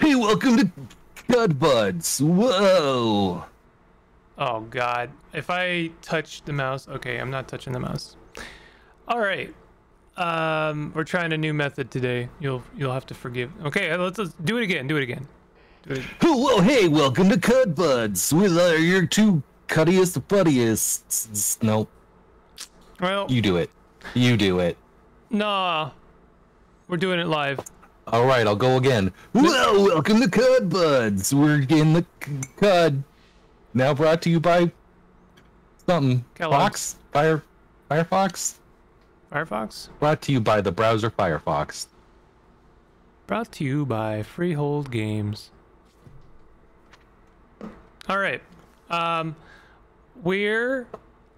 Hey, welcome to Qud Buds. Whoa. Oh, God. If I touch the mouse... Okay, I'm not touching the mouse. All right. We're trying a new method today. You'll have to forgive. Okay, let's do it again. Whoa, hey, welcome to Qud Buds. We are your two cuttiest buddiest. Nope. Well... You do it. Nah. We're doing it live. All right, I'll go again. Whoa, welcome to Qud Buds. We're in the Qud. Now brought to you by something. Kellogg's. Firefox? Brought to you by the browser Firefox. Brought to you by Freehold Games. All right. We're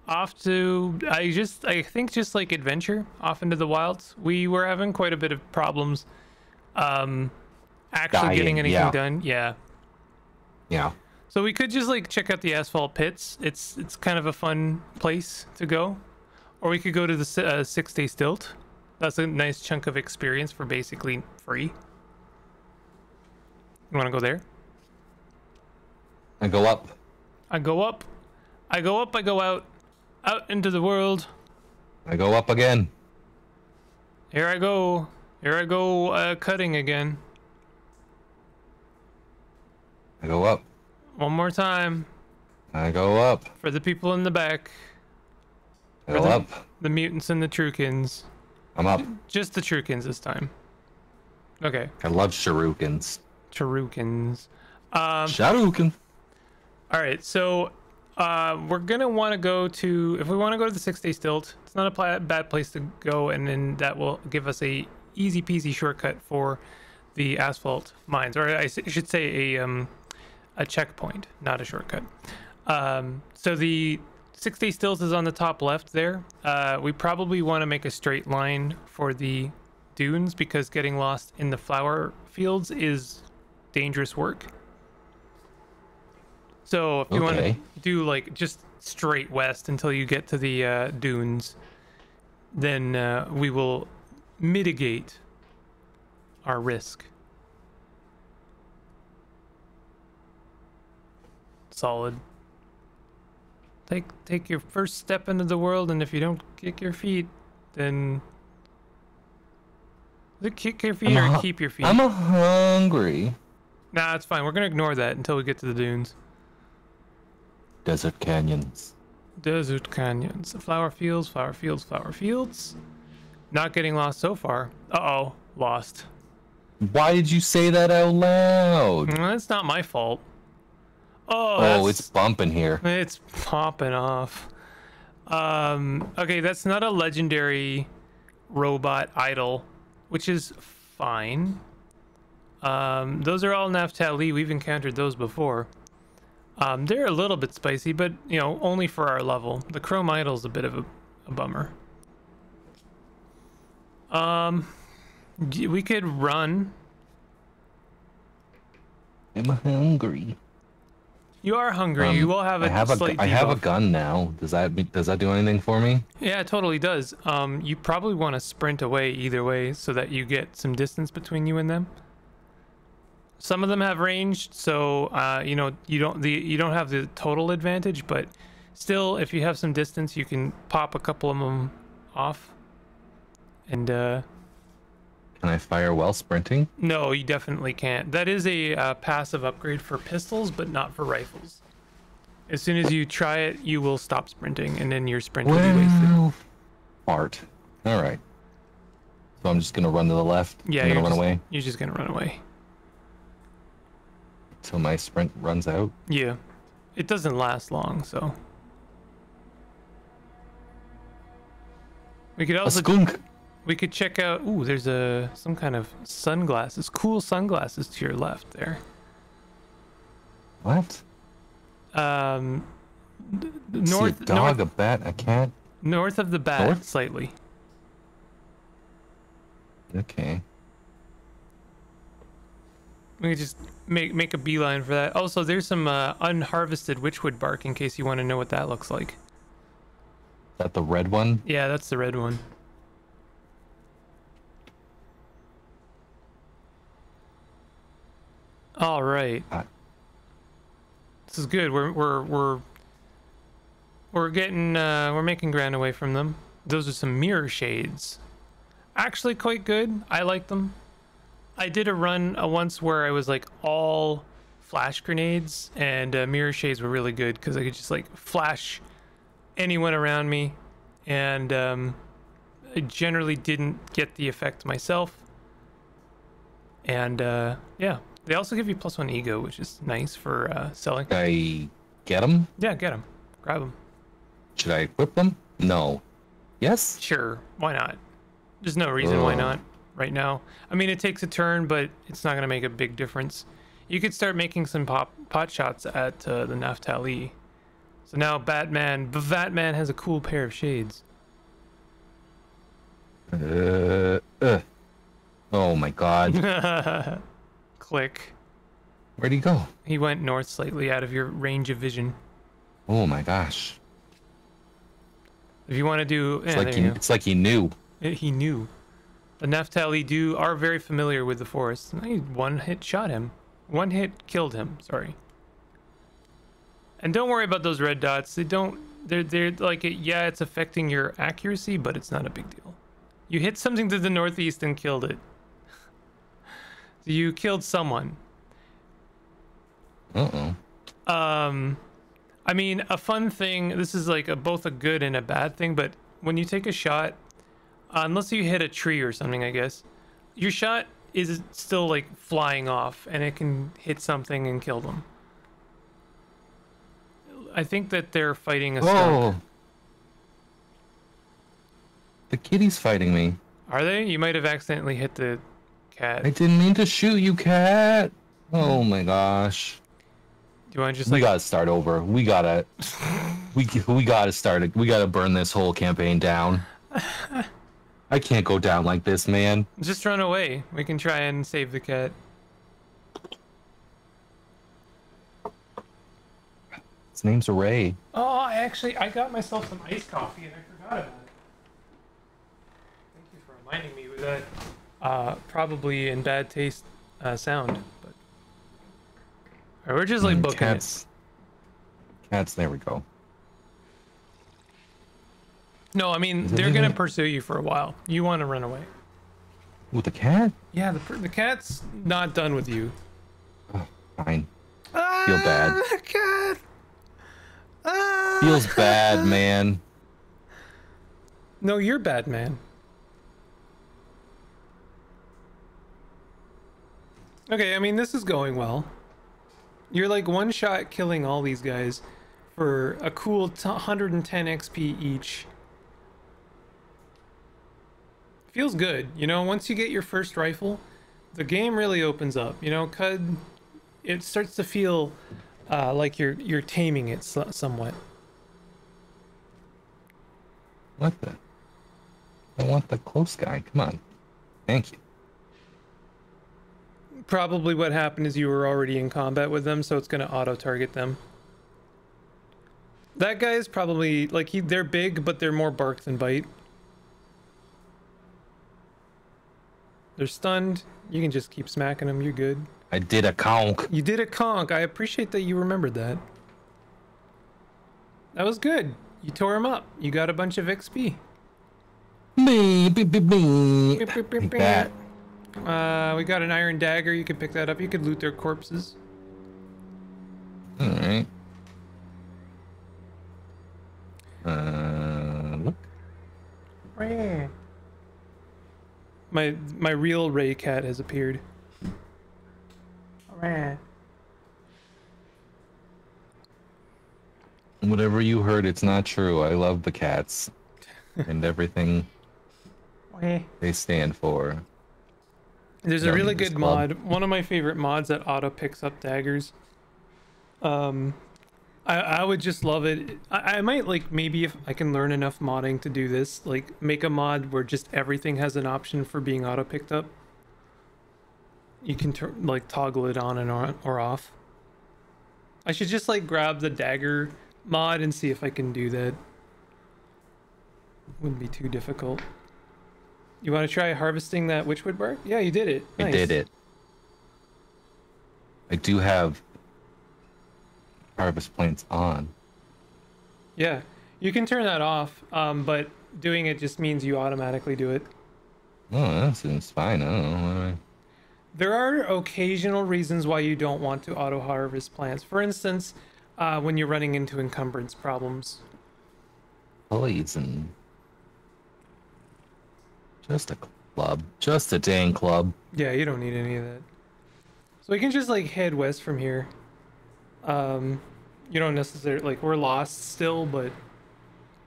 off to, I think just like adventure off into the wilds. We were having quite a bit of problems getting anything done. Yeah. So we could just like check out the asphalt pits. It's kind of a fun place to go. Or we could go to the 6-day stilt. That's a nice chunk of experience for basically free. You want to go there? I go up. I go out. Out into the world. I go up again. Here I go. Cutting again. I go up. One more time. I go up. For the people in the back. I go up. The mutants and the Shrukins. I'm up. Just the Shrukins this time. Okay. I love Shrukins. Shurukin. All right, so we're gonna want to go to, if we want to go to the 6-day stilt, it's not a bad place to go, and then that will give us a easy peasy shortcut for the asphalt mines, or I should say a checkpoint, not a shortcut. So the 6-day stills is on the top left there. We probably want to make a straight line for the dunes because getting lost in the flower fields is dangerous work. So if you want to do like just straight west until you get to the dunes, then we will mitigate our risk. Solid. Take your first step into the world, and if you don't kick your feet, then kick your feet or keep your feet. I'm hungry. Nah, it's fine. We're gonna ignore that until we get to the dunes. Desert canyons. Flower fields. Not getting lost so far. Uh-oh. Lost. Why did you say that out loud? That's not my fault. Oh, it's bumping here. It's popping off. Okay, that's not a legendary robot idol, which is fine. Those are all Naphtaali. We've encountered those before. They're a little bit spicy, but, you know, only for our level. The chrome idol's a bit of a bummer. We could run. I'm hungry. You are hungry. You will have I have a gun now. Does that do anything for me? Yeah, it totally does. You probably want to sprint away either way so that you get some distance between you and them. Some of them have ranged, so you know, you don't have the total advantage, but still, if you have some distance, you can pop a couple of them off. And can I fire while sprinting? No, you definitely can't. That is a passive upgrade for pistols, but not for rifles. As soon as you try it, you will stop sprinting, and then your sprint will be wasted. Fart. All right. So I'm just gonna run to the left. Yeah, I'm gonna run away. You're just gonna run away. Till my sprint runs out. Yeah, it doesn't last long, so we could also we could check out. Ooh, there's some kind of sunglasses. Cool sunglasses to your left there. What? North. See a dog, north, a bat, a cat. North of the bat, north? Slightly. Okay. We could just make a beeline for that. Also, there's some unharvested witchwood bark in case you want to know what that looks like. Is that the red one? Yeah, that's the red one. All right. This is good. We're getting we're making ground away from them. Those are some mirror shades. Actually quite good. I like them. I did a run once where I was like all flash grenades, and mirror shades were really good because I could just like flash anyone around me, and I generally didn't get the effect myself. And yeah, they also give you +1 ego, which is nice for selling. I get them? Yeah, get them. Grab them. Should I equip them? No. Yes? Sure. Why not? There's no reason why not right now. I mean, it takes a turn, but it's not going to make a big difference. You could start making some pot shots at the Naphtaali. So now Batman has a cool pair of shades. Oh my god. Click. Where'd he go? He went north slightly out of your range of vision. Oh my gosh. If you want to do... It's, it's like he knew. He knew. The Naphtaali are very familiar with the forest. One hit shot him. One hit killed him, sorry. And don't worry about those red dots. They don't... They're like... Yeah, it's affecting your accuracy, but it's not a big deal. You hit something to the northeast and killed it. So you killed someone. Uh-oh. I mean, a fun thing, this is like both a good and a bad thing, but when you take a shot, unless you hit a tree or something, I guess, your shot is still like flying off and it can hit something and kill them. I think that they're fighting a skunk. The kitty's fighting me. Are they? You might have accidentally hit the cat. I didn't mean to shoot you, cat. Oh my gosh. Do you want to just like... We gotta start over. We gotta... we gotta start it. We gotta burn this whole campaign down. I can't go down like this, man. Just run away. We can try and save the cat. His name's Ray. Oh, I got myself some iced coffee and I forgot about it. Thank you for reminding me with that probably in bad taste sound. We're just like booking cats. There we go. No, I mean they're gonna pursue you for a while. You want to run away. With the cat? Yeah, the cat's not done with you. Oh, fine. Feel bad. Cat. Feels bad, man. No, you're bad, man. Okay, I mean this is going well. You're like one shot killing all these guys for a cool 110 XP each. Feels good, you know, once you get your first rifle, the game really opens up, you know, Qud, it starts to feel like you're taming it somewhat. What the? I want the close guy, come on. Thank you. Probably what happened is you were already in combat with them, so it's going to auto-target them. That guy is probably, like, they're big, but they're more bark than bite. They're stunned. You can just keep smacking them. You're good. I did a conk. You did a conk. I appreciate that you remembered that. That was good. You tore him up. You got a bunch of XP. Beep, beep, beep, beep. Beep, beep, beep, beep. Like that. We got an iron dagger. You could pick that up. You could loot their corpses. All right. Look. Ray. My real Ray cat has appeared. Ray. Whatever you heard, it's not true. I love the cats and everything they stand for. There's a really good mod, one of my favorite mods, that auto picks up daggers. I would just love it. I might, like, maybe if I can learn enough modding to do this, like make a mod where just everything has an option for being auto picked up. You can like toggle it on and on or off. I should just like grab the dagger mod and see if I can do that. Wouldn't be too difficult. You want to try harvesting that witchwood bark? Yeah, you did it. Nice. I did it. I do have harvest plants on. Yeah, you can turn that off, but doing it just means you automatically do it. Oh, that seems fine. I don't know. There are occasional reasons why you don't want to auto-harvest plants. For instance, when you're running into encumbrance problems. Poison. Just a club. Just a dang club. Yeah, you don't need any of that. So we can just, like, head west from here. You don't necessarily... Like, we're lost still, but...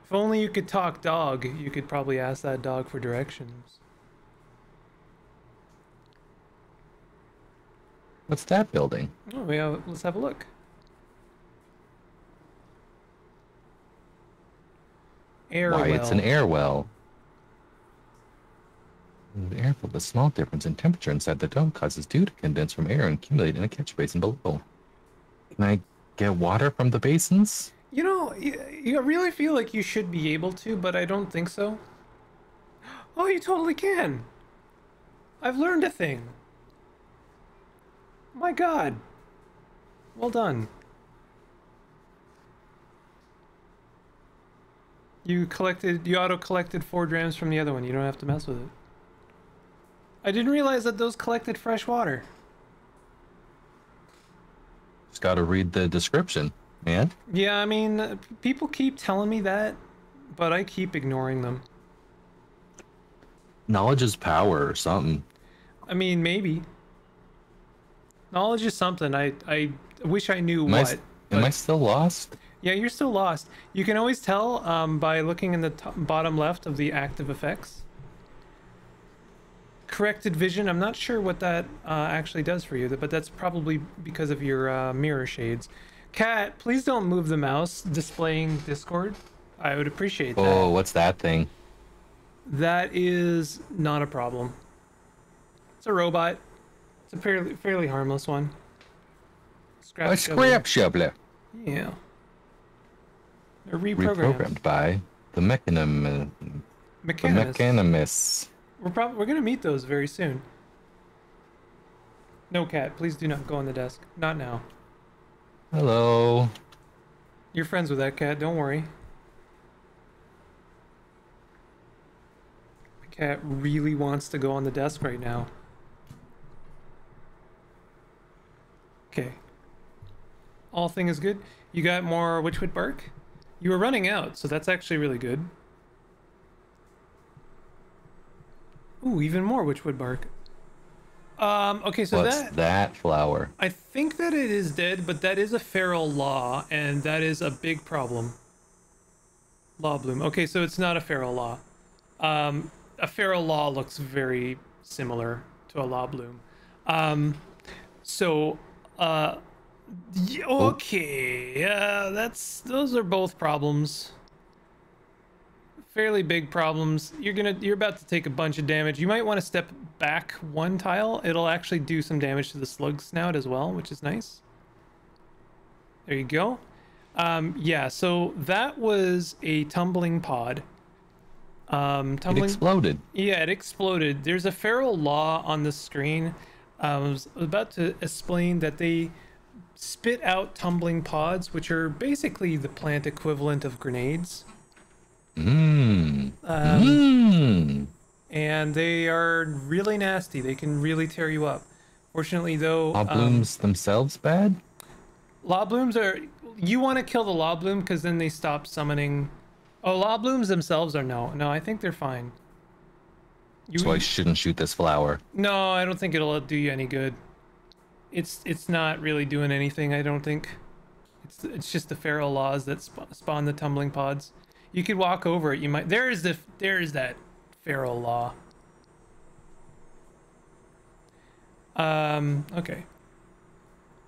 If only you could talk dog, you could probably ask that dog for directions. What's that building? Oh, yeah, let's have a look. Airwell. Why, it's an airwell. The airflow, the small difference in temperature inside the dome causes dew to condense from air and accumulate in a catch basin below. Can I get water from the basins? You know, you really feel like you should be able to, but I don't think so. Oh, you totally can. I've learned a thing. My God. Well done. You auto-collected 4 grams from the other one. You don't have to mess with it. I didn't realize that those collected fresh water. Just gotta read the description, man. Yeah, I mean, people keep telling me that, but I keep ignoring them. Knowledge is power or something. I mean, maybe. Knowledge is something. I wish I knew what. Am I still lost? Yeah, you're still lost. You can always tell by looking in the bottom left of the active effects. Corrected vision. I'm not sure what that actually does for you, but that's probably because of your mirror shades. Cat, please don't move the mouse displaying Discord. I would appreciate that. Oh, what's that thing? That is not a problem. It's a robot. It's a fairly harmless one. Scrap shoveler. Yeah. They're reprogrammed by the Mechanimus. We're gonna meet those very soon. No, Cat, please do not go on the desk. Not now. Hello. You're friends with that cat, don't worry. The cat really wants to go on the desk right now. Okay. All thing is good. You got more witchwood bark? You were running out, so that's actually really good. Ooh, even more witchwood bark. Okay, so what's that flower? I think that it is dead, but that is a feral law, and that is a big problem. Law bloom. Okay, so it's not a feral law. A feral law looks very similar to a law bloom. Okay, those are both problems. Fairly big problems. You're about to take a bunch of damage. You might want to step back one tile. It'll actually do some damage to the slug snout as well, which is nice. There you go. Yeah, so that was a tumbling pod. Tumbling, it exploded. Yeah, it exploded. There's a feral law on the screen. I was about to explain that they spit out tumbling pods, which are basically the plant equivalent of grenades. And they are really nasty. They can really tear you up. Fortunately, though, law blooms themselves bad. Law blooms are. You want to kill the law bloom because then they stop summoning. Oh, law blooms themselves are no. I think they're fine. So I shouldn't shoot this flower. No, I don't think it'll do you any good. It's not really doing anything. I don't think. It's just the feral laws that spawn the tumbling pods. You could walk over it. You might. There is that feral law. Okay.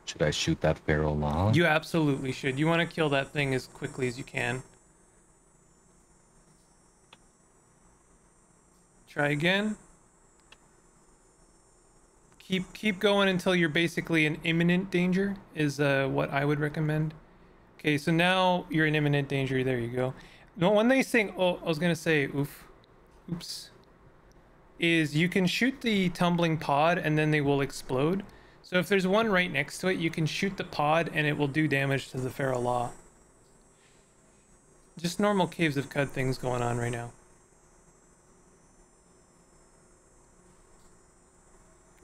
Should I shoot that feral law? You absolutely should. You want to kill that thing as quickly as you can. Try again. Keep going until you're basically in imminent danger is what I would recommend. Okay, so now you're in imminent danger. There you go. No, when they sing, oh, I was gonna say, oops, is you can shoot the tumbling pod and then they will explode. So if there's one right next to it, you can shoot the pod and it will do damage to the feral law. Just normal Caves of Qud things going on right now.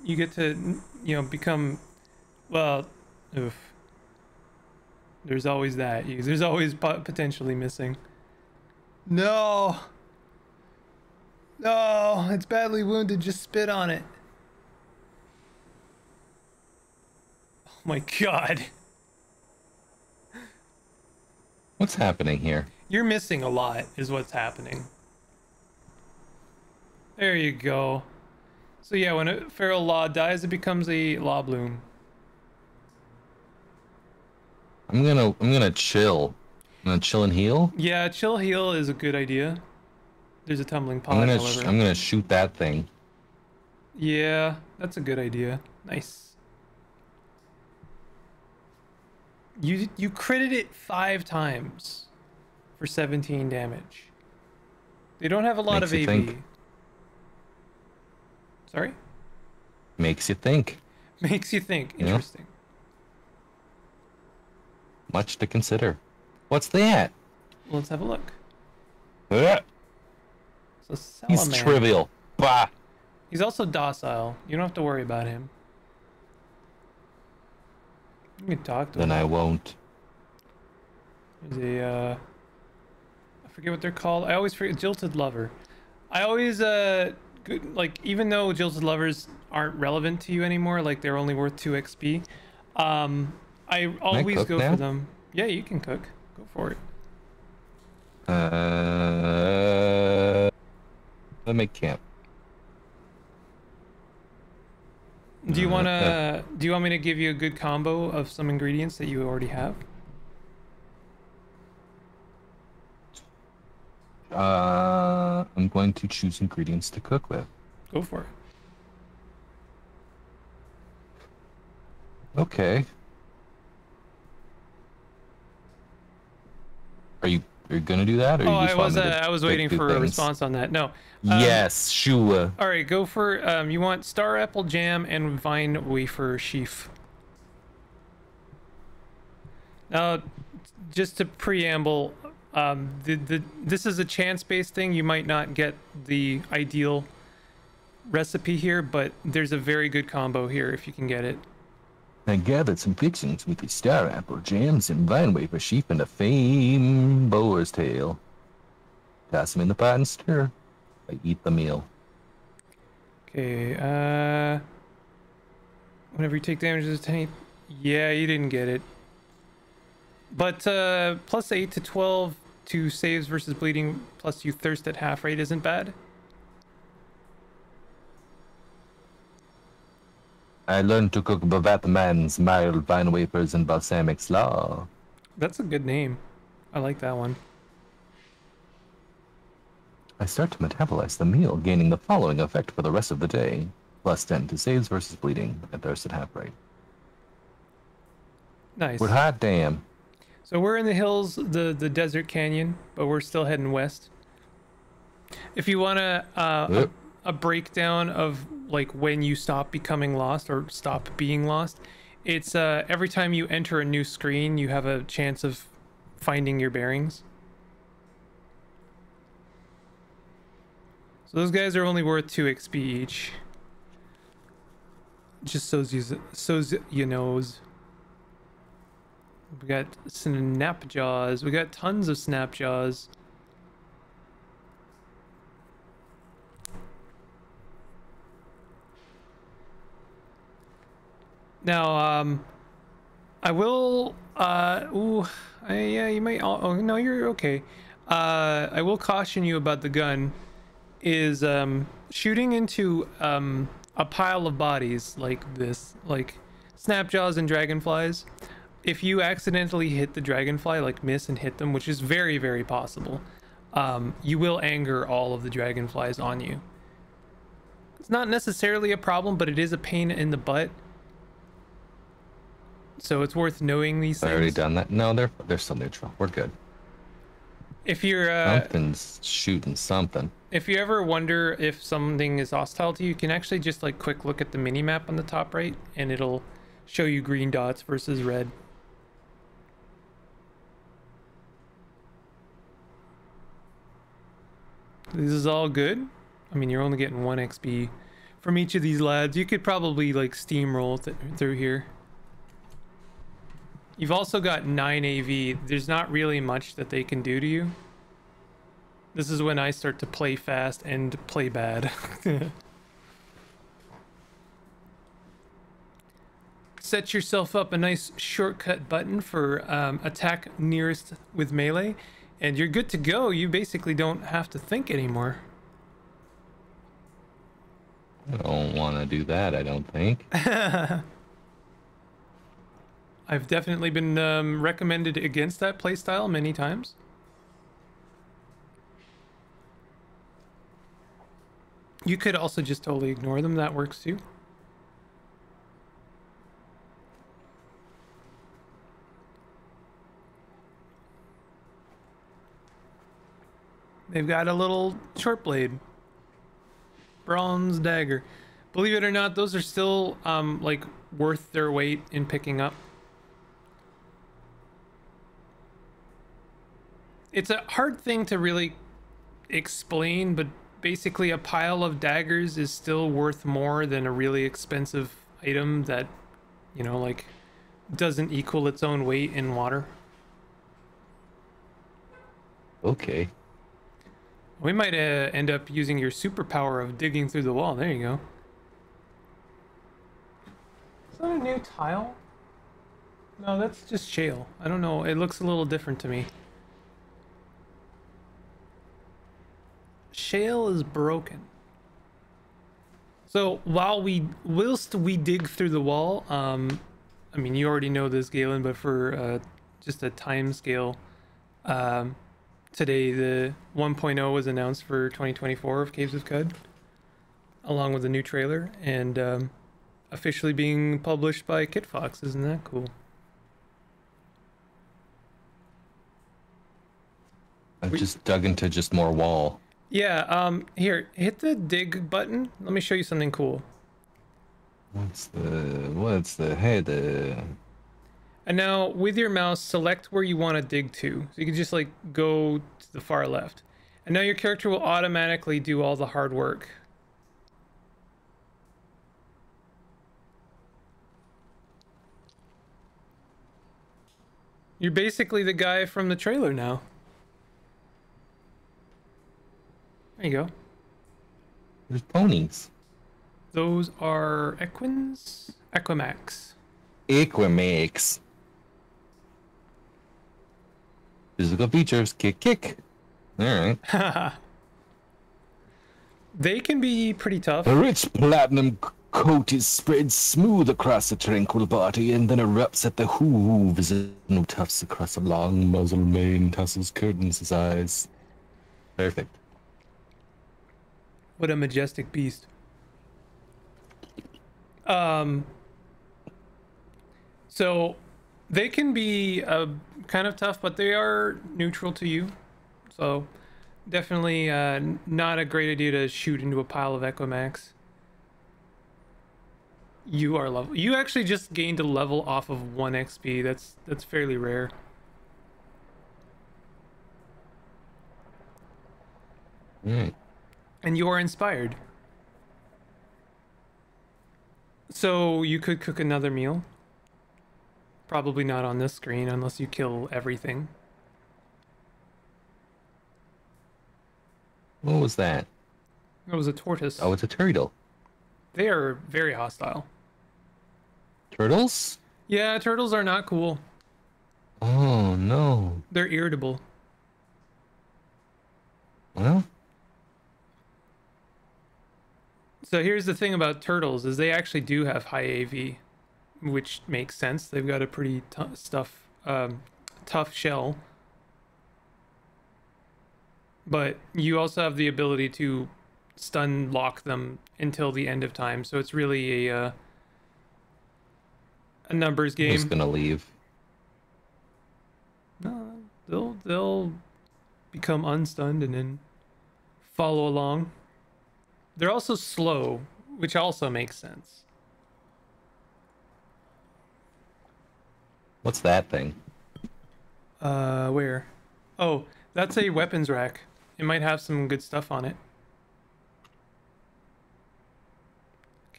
You get to, you know, become, well, oof. There's always that. There's always potentially missing. No! No! It's badly wounded. Just spit on it. Oh my god. What's happening here? You're missing a lot is what's happening. There you go. So yeah, when a feral law dies, it becomes a law bloom. I'm gonna chill. I'm gonna chill and heal? Yeah, chill heal is a good idea. There's a tumbling pod, however. I'm gonna shoot that thing. Yeah, that's a good idea. Nice. You critted it 5 times for 17 damage. They don't have a lot of AV. Think. Sorry? Makes you think. Makes you think. Interesting. Yeah. Much to consider. What's that? Let's have a look. So he's trivial. Bah. He's also docile. You don't have to worry about him. You can talk to him. Then I won't. There's a, I forget what they're called. I always forget. Jilted Lover. I always, like, even though Jilted Lovers aren't relevant to you anymore, like, they're only worth 2 XP, I always go for them. Yeah, you can cook. Go for it. Let me camp. Do you wanna? Do you want me to give you a good combo of some ingredients that you already have? I'm going to choose ingredients to cook with. Go for it. Okay. Are you gonna do that? Or oh, I was waiting for a response on that. No. Yes, sure. All right, go for. You want star apple jam and vine wafer sheaf. Now, just to preamble, this is a chance-based thing. You might not get the ideal recipe here, but there's a very good combo here if you can get it. I gathered some fixings with the star apple jams and vine wafer sheaf and a famed boar's tail. Toss them in the pot and stir. I eat the meal. Okay, whenever you take damage to the tank. Yeah, you didn't get it. But plus 8 to 12 to saves versus bleeding, plus you thirst at half rate isn't bad. I learned to cook Bavatman's mild vine wafers and balsamic slaw. That's a good name. I like that one. I start to metabolize the meal, gaining the following effect for the rest of the day. Plus 10 to saves versus bleeding at thirst at half rate. Nice. We're hot damn. So we're in the hills, the desert canyon, but we're still heading west. If you want to... a breakdown of like when you stop becoming lost or stop being lost, it's every time you enter a new screen you have a chance of finding your bearings. So those guys are only worth 2 XP each, just so's you knows. We got snapjaws, we got tons of snapjaws. Now, I will, yeah, you might, oh, no, you're okay. I will caution you about the gun is, shooting into, a pile of bodies like this, like snapjaws and dragonflies. If you accidentally hit the dragonfly, like miss and hit them, which is very, very possible, you will anger all of the dragonflies on you. It's not necessarily a problem, but it is a pain in the butt. So it's worth knowing these things. I already done that. No, they're still neutral. We're good. If you're something's shooting something. If you ever wonder if something is hostile to you, you can actually just like quick look at the mini map on the top right, and it'll show you green dots versus red. This is all good. I mean, you're only getting 1 XP from each of these lads. You could probably like steamroll through here. You've also got 9 AV. There's not really much that they can do to you. This is when I start to play fast and play bad. Set yourself up a nice shortcut button for attack nearest with melee, and you're good to go. You basically don't have to think anymore. I don't want to do that, I don't think. I've definitely been recommended against that playstyle many times. You could also just totally ignore them. That works too. They've got a little short blade. Bronze dagger. Believe it or not, those are still like worth their weight in picking up. It's a hard thing to really explain, but basically a pile of daggers is still worth more than a really expensive item that, you know, like doesn't equal its own weight in water. Okay. We might end up using your superpower of digging through the wall. There you go. Is that a new tile? No, that's just shale. I don't know. It looks a little different to me. Shale is broken. So whilst we dig through the wall, I mean, you already know this, Galen, but for just a time scale, today the 1.0 was announced for 2024 of Caves of Qud, along with a new trailer, and officially being published by Kitfox. Isn't that cool? I've just dug into just more wall. Yeah, here, hit the dig button. Let me show you something cool. What's the header? And now with your mouse, select where you want to dig to. So you can just like go to the far left. And now your character will automatically do all the hard work. You're basically the guy from the trailer now. There you go. There's ponies. Those are equins? Equimax. Equimax. Physical features. Kick, kick. Alright. They can be pretty tough. A rich platinum coat is spread smooth across the tranquil body and then erupts at the hooves and tufts across a long muzzle mane, tussles, curtains his eyes. Perfect. What a majestic beast. So they can be kind of tough, but they are neutral to you. So definitely not a great idea to shoot into a pile of Equimax. You are level. You actually just gained a level off of 1 XP. That's fairly rare. Mm. And you are inspired. So you could cook another meal. Probably not on this screen unless you kill everything. What was that? It was a tortoise. Oh, it's a turtle. They are very hostile. Turtles? Yeah, turtles are not cool. Oh, no. They're irritable. Well... So here's the thing about turtles is they actually do have high AV, which makes sense. They've got a pretty tough shell. But you also have the ability to stun lock them until the end of time. So it's really a numbers game. I'm just gonna leave. No, they'll become unstunned and then follow along. They're also slow, which also makes sense. What's that thing? Where? Oh, that's a weapons rack. It might have some good stuff on it.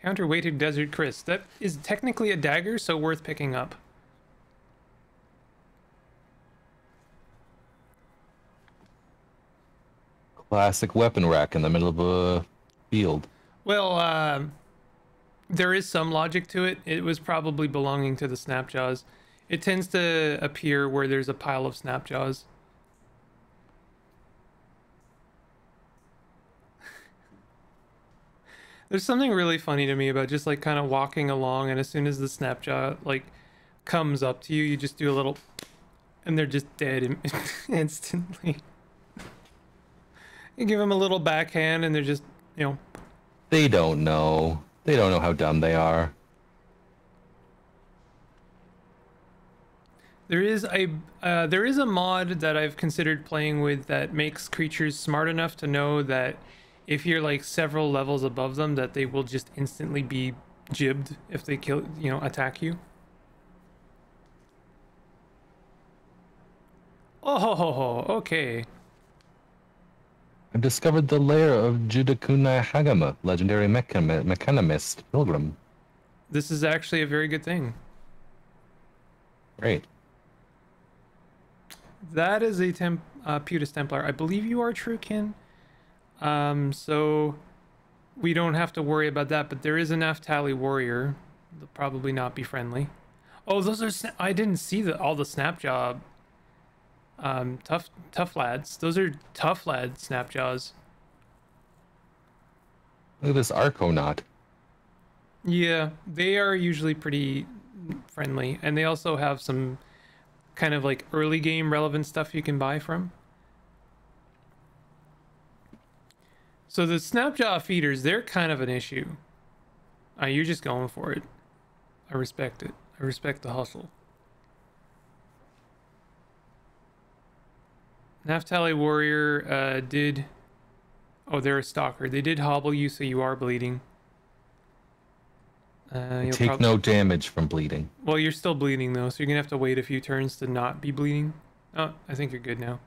Counterweighted desert crisp. That is technically a dagger, so worth picking up. Classic weapon rack in the middle of a field. Well, there is some logic to it. It was probably belonging to the snapjaws. It tends to appear where there's a pile of snapjaws. There's something really funny to me about just like kind of walking along, and as soon as the snapjaw like comes up to you, you just do a little, and they're just dead instantly. You give them a little backhand, and they're just, you know. They don't know. They don't know how dumb they are. There is a mod that I've considered playing with that makes creatures smart enough to know that if you're like several levels above them, that they will just instantly be jibbed if they kill, you know, attack you. Oh ho ho ho! Okay. I've discovered the lair of Judakunai Hagama, legendary mechanomist pilgrim. This is actually a very good thing. Great. That is a Putus Templar. I believe you are Shurukin. So we don't have to worry about that, but there is a Naphtaali warrior. They'll probably not be friendly. Oh, those are... I didn't see all the snapjaw tough lads. Those are tough lad snapjaws. Look at this Arconaut. Yeah, they are usually pretty friendly, and they also have some kind of like early game relevant stuff you can buy from. So the snapjaw feeders, they're kind of an issue. You're just going for it. I respect it. I respect the hustle. Naphtaali warrior did... Oh, they're a stalker. They did hobble you, so you are bleeding. Take no damage from bleeding. Well, you're still bleeding, though, so you're going to have to wait a few turns to not be bleeding. Oh, I think you're good now.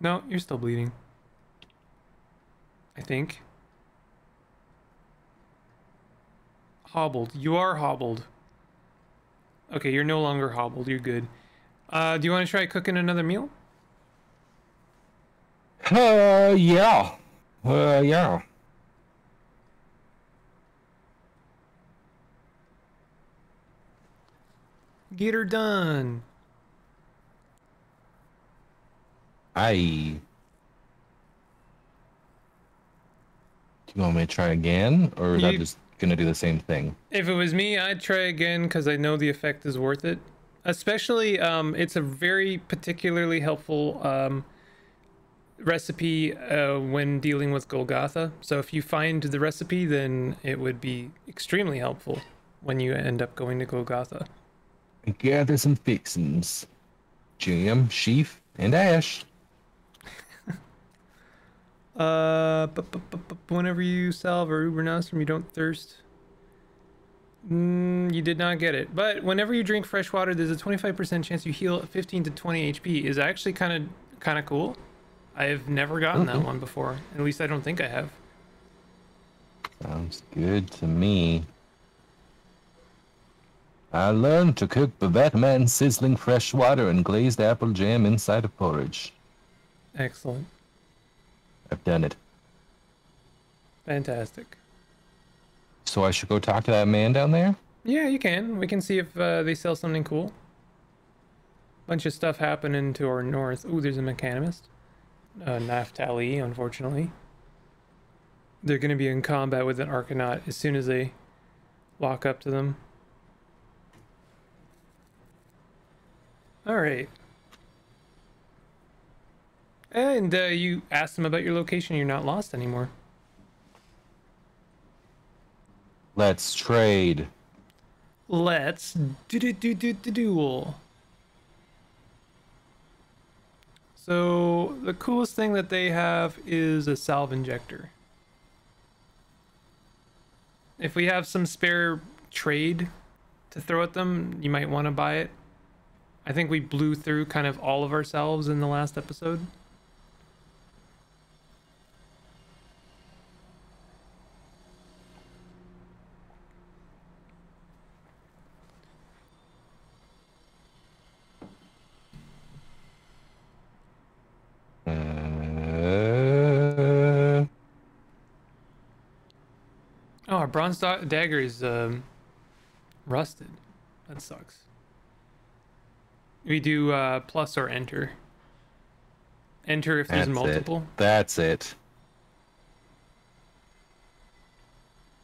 No, you're still bleeding. I think. Hobbled. You are hobbled. Okay, you're no longer hobbled. You're good. Do you want to try cooking another meal? Yeah. Yeah. Get her done. Do you want me to try again, or is that just gonna do the same thing? If it was me, I'd try again because I know the effect is worth it. Especially, it's a very particularly helpful recipe when dealing with Golgotha. So if you find the recipe, then it would be extremely helpful when you end up going to Golgotha. Gather some fixins, GM, sheaf, and ash. Whenever you salve or uber nostrum, you don't thirst. You did not get it. But whenever you drink fresh water, there's a 25% chance you heal 15 to 20 HP. Is actually kind of cool. I have never gotten that one before. At least I don't think I have. Sounds good to me. I learned to cook bavette man sizzling fresh water and glazed apple jam inside of porridge. Excellent. I've done it. Fantastic. So I should go talk to that man down there? Yeah, you can. We can see if they sell something cool. Bunch of stuff happening to our north. Ooh, there's a mechanomist. Naphtaali, unfortunately. They're going to be in combat with an Arconaut as soon as they walk up to them. Alright. And you asked them about your location. You're not lost anymore. Let's trade. Let's duel. So the coolest thing that they have is a salve injector. If we have some spare trade to throw at them, you might want to buy it. I think we blew through kind of all of ourselves in the last episode. Oh, our bronze dagger is rusted. That sucks. We do plus or enter. Enter if there's multiple. That's it.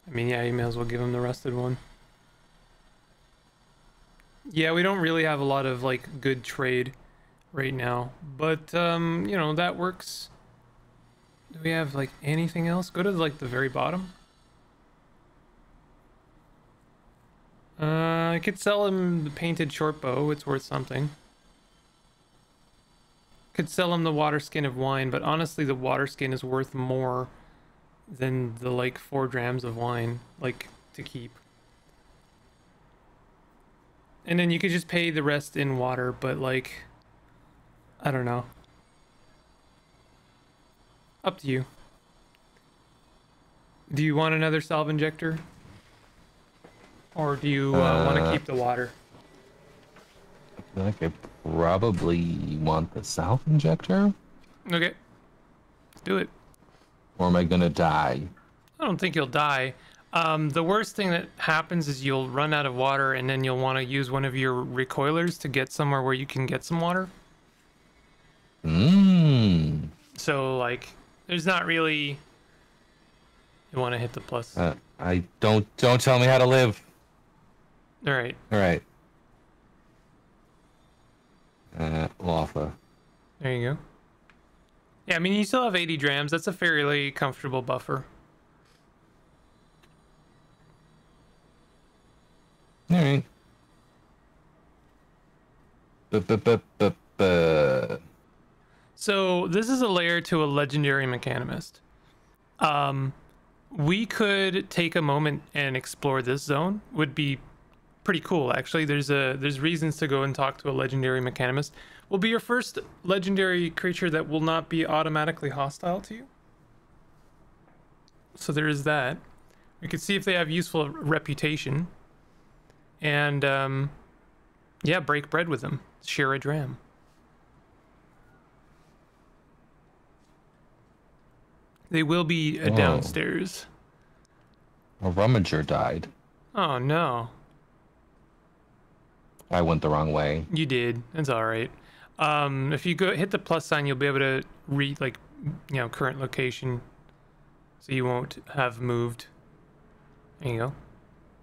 I mean, yeah, you may as well give him the rusted one. Yeah, we don't really have a lot of like good trade right now, but you know, that works. Do we have like anything else? Go to like the very bottom. I could sell him the painted short bow. It's worth something. Could sell him the water skin of wine, but honestly, the water skin is worth more than the like 4 grams of wine, like to keep. And then you could just pay the rest in water, but like, I don't know. Up to you. Do you want another salve injector? Or do you want to keep the water? I think I probably want the salve injector. Okay. Let's do it. Or am I going to die? I don't think you'll die. The worst thing that happens is you'll run out of water, and then you'll want to use one of your recoilers to get somewhere where you can get some water. Mmm. So, like, there's not really... You want to hit the plus. I don't tell me how to live. All right. All right. Lava. There you go. Yeah, I mean, you still have 80 drams. That's a fairly comfortable buffer. All right. So this is a layer to a legendary mechanomist. We could take a moment and explore this zone. Would be pretty cool, actually. There's reasons to go and talk to a legendary mechanomist. Will be your first legendary creature that will not be automatically hostile to you. So there is that. We could see if they have useful reputation, and yeah, break bread with them. Share a dram. They will be downstairs. A rummager died. Oh, no. I went the wrong way. You did. That's all right. If you go hit the plus sign, you'll be able to read, like, you know, current location. So you won't have moved. There you go.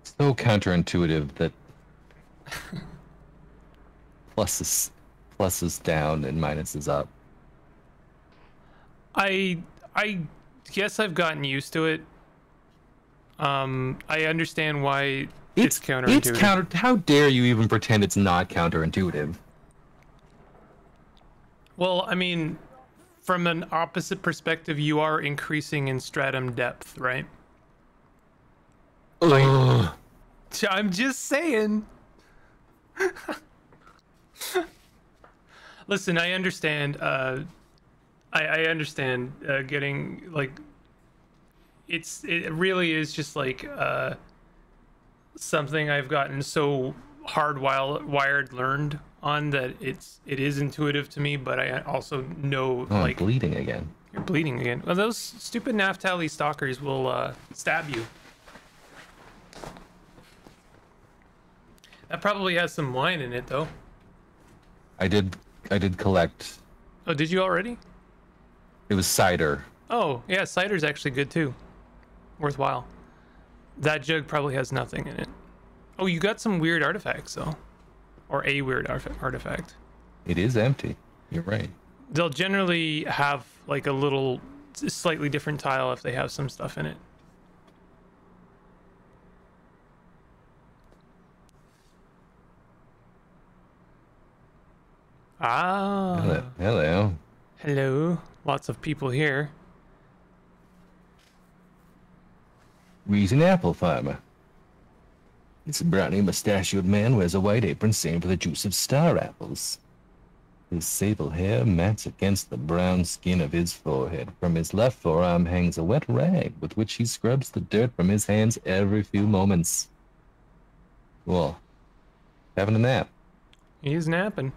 So counterintuitive that plus is down and minus is up. I guess I've gotten used to it. I understand why it's counterintuitive. How dare you even pretend it's not counterintuitive? Well, I mean, from an opposite perspective, you are increasing in stratum depth, right? Ugh. I'm just saying. Listen, I understand. I understand getting like it really is just like something I've gotten so hardwired learned on that it is intuitive to me, but I also know like I'm bleeding again. You're bleeding again. Well, those stupid Naphtaali stalkers will stab you. That probably has some wine in it though. I did collect. Oh, did you already? It was cider. Oh, yeah, cider's actually good too. Worthwhile. That jug probably has nothing in it. Oh, you got some weird artifacts, though. Or a weird artifact. It is empty. You're right. They'll generally have, like, a little slightly different tile if they have some stuff in it. Ah. Hello. Hello. Lots of people here. He's an apple farmer. This brawny, mustachioed man wears a white apron stained with the juice of star apples. His sable hair mats against the brown skin of his forehead. From his left forearm hangs a wet rag with which he scrubs the dirt from his hands every few moments. Well, having a nap. He's napping.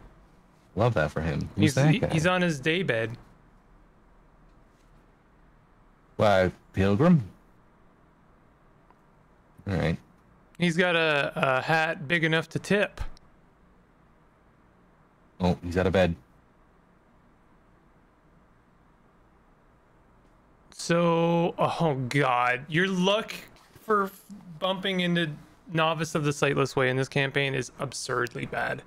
Love that for him. Who's that guy? He's on his daybed. Why, Pilgrim? All right. He's got a hat big enough to tip. Oh, he's out of bed. So, oh God, your luck for bumping into Novice of the Sightless Way in this campaign is absurdly bad.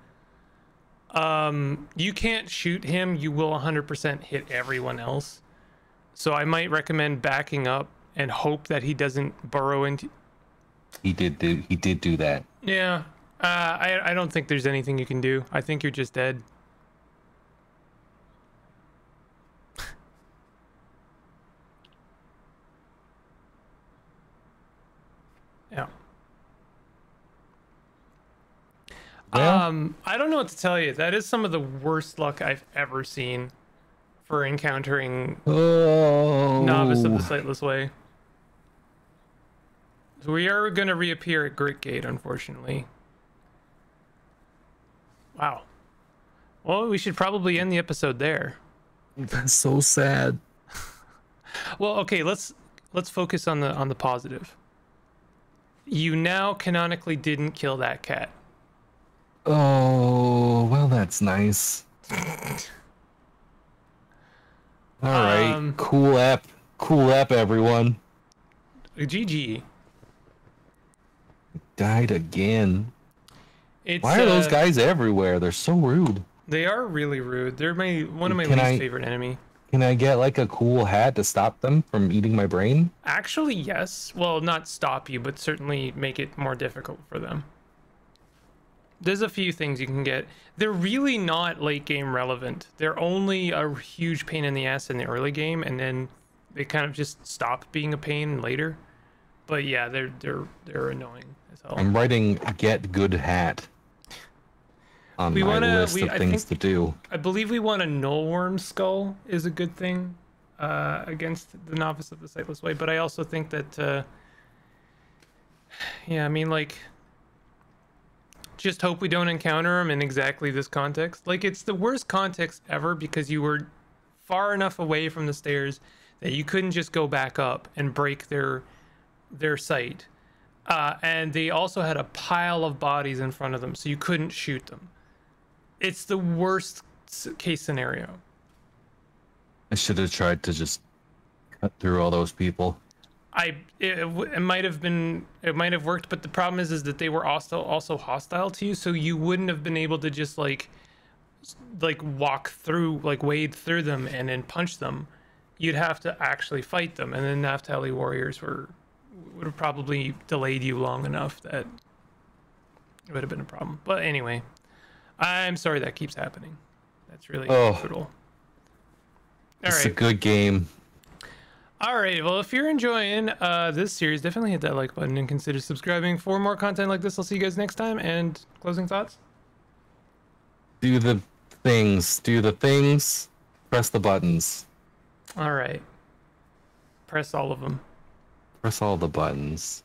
You can't shoot him. You will 100% hit everyone else. So I might recommend backing up and hope that he doesn't burrow into... He did do that. Yeah. I don't think there's anything you can do. I think you're just dead. Yeah. Yeah. I don't know what to tell you. That is some of the worst luck I've ever seen for encountering Novice of the Sightless Way. So we are going to reappear at Gritgate, unfortunately. Wow. Well, we should probably end the episode there. That's so sad. Well, okay, let's focus on the positive. You now canonically didn't kill that cat. Oh, well, that's nice. All right. Cool app. Cool app, everyone. GG. Died again. Why are those guys everywhere? They're so rude. They are really rude. They're one of my least favorite enemy. Can I get like a cool hat to stop them from eating my brain? Actually, yes. Well, not stop you, but certainly make it more difficult for them. There's a few things you can get. They're really not late game relevant. They're only a huge pain in the ass in the early game, and then they kind of just stop being a pain later. But yeah, they're annoying as hell. I'm writing "get good hat" on my list of things to do. I believe we want a Nullworm skull is a good thing against the Novice of the Sightless Way. But I also think that yeah, I mean, like, just hope we don't encounter him in exactly this context. Like, it's the worst context ever because you were far enough away from the stairs that you couldn't just go back up and break their sight, and they also had a pile of bodies in front of them, so you couldn't shoot them. It's the worst case scenario. I should have tried to just cut through all those people. It might have been, it might have worked, but the problem is that they were also hostile to you, so you wouldn't have been able to just like walk through, like wade through them and then punch them. You'd have to actually fight them, and then Naphtaali warriors would have probably delayed you long enough that it would have been a problem. But anyway, I'm sorry that keeps happening. That's really brutal. It's a good game. All right. Well, if you're enjoying this series, definitely hit that like button and consider subscribing for more content like this. I'll see you guys next time. And closing thoughts? Do the things. Do the things. Press the buttons. All right. Press all of them. Press all the buttons.